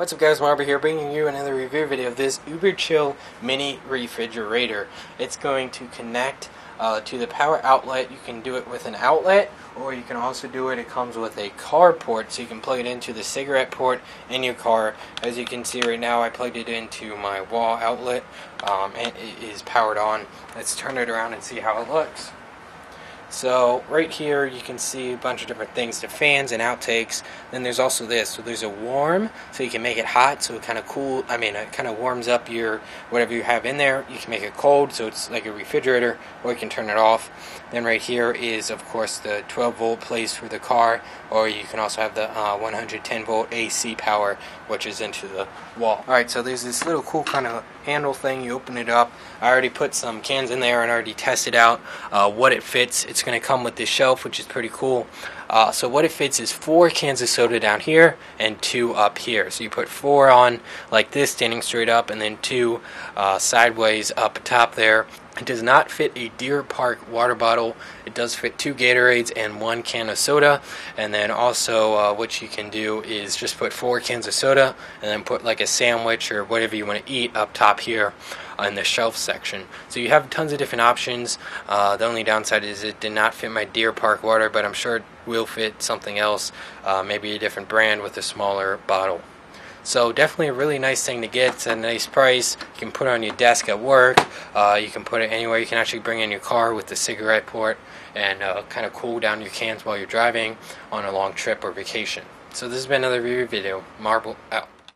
What's up guys, Marber here, bringing you another review video of this Uber Chill mini refrigerator. It's going to connect to the power outlet. You can do it with an outlet, or you can also do it, it comes with a car port, so you can plug it into the cigarette port in your car. As you can see right now, I plugged it into my wall outlet, and it is powered on. Let's turn it around and see how it looks. So right here you can see a bunch of different things, the fans and outtakes. Then there's also this, so there's a warm, so you can make it hot, so it kind of warms up your whatever you have in there. You can make it cold, so it's like a refrigerator, or you can turn it off. Then right here is of course the 12 volt place for the car, or you can also have the 110 volt AC power, which is into the wall. Alright, so there's this little cool kind of handle thing. You open it up. I already put some cans in there and already tested out what it fits. It's going to come with this shelf, which is pretty cool. So what it fits is 4 cans of soda down here and 2 up here. So you put 4 on like this, standing straight up, and then 2 sideways up top there. It does not fit a Deer Park water bottle. It does fit 2 Gatorades and 1 can of soda. And then also what you can do is just put 4 cans of soda and then put like a sandwich or whatever you want to eat up top here in the shelf section. So you have tons of different options. The only downside is it did not fit my Deer Park water, but I'm sure it will fit something else, maybe a different brand with a smaller bottle. So definitely a really nice thing to get. It's a nice price. You can put it on your desk at work. You can put it anywhere. You can actually bring it in your car with the cigarette port and kind of cool down your cans while you're driving on a long trip or vacation. So this has been another review video. Marble out.